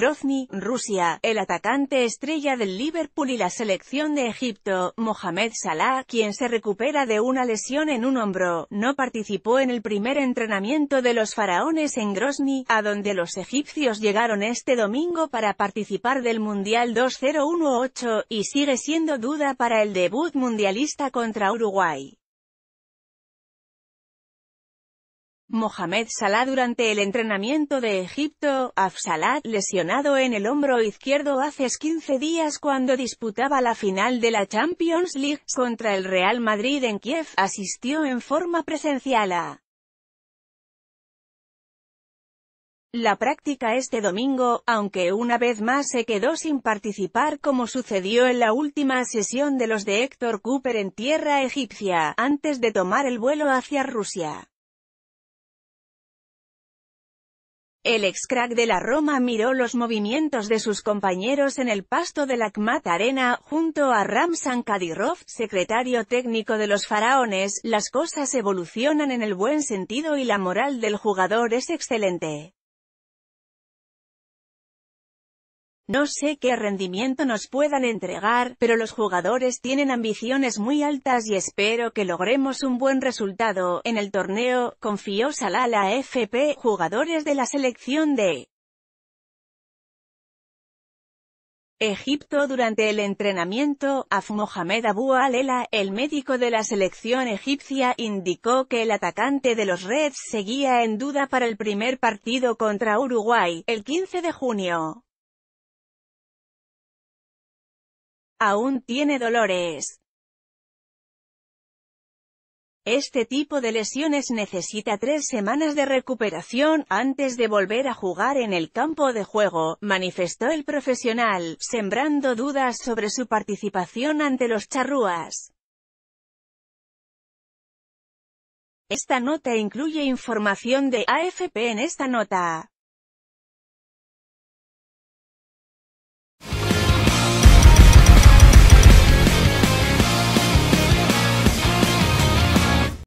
Grozny, Rusia, el atacante estrella del Liverpool y la selección de Egipto, Mohamed Salah, quien se recupera de una lesión en un hombro, no participó en el primer entrenamiento de los Faraones en Grozny, a donde los egipcios llegaron este domingo para participar del Mundial 2018, y sigue siendo duda para el debut mundialista contra Uruguay. Mohamed Salah durante el entrenamiento de Egipto, Salah, lesionado en el hombro izquierdo hace 15 días cuando disputaba la final de la Champions League contra el Real Madrid en Kiev, asistió en forma presencial a la práctica este domingo, aunque una vez más se quedó sin participar como sucedió en la última sesión de los de Héctor Cooper en tierra egipcia, antes de tomar el vuelo hacia Rusia. El ex crack de la Roma miró los movimientos de sus compañeros en el pasto de la Akhmat Arena, junto a Ramzan Kadyrov, secretario técnico de los Faraones. Las cosas evolucionan en el buen sentido y la moral del jugador es excelente. No sé qué rendimiento nos puedan entregar, pero los jugadores tienen ambiciones muy altas y espero que logremos un buen resultado en el torneo, confió Salah a la AFP. Jugadores de la selección de Egipto durante el entrenamiento, Mohamed Abou Alela, el médico de la selección egipcia, indicó que el atacante de los Reds seguía en duda para el primer partido contra Uruguay, el 15 de junio. Aún tiene dolores. Este tipo de lesiones necesita 3 semanas de recuperación antes de volver a jugar en el campo de juego, manifestó el profesional, sembrando dudas sobre su participación ante los charrúas. Esta nota incluye información de AFP. En esta nota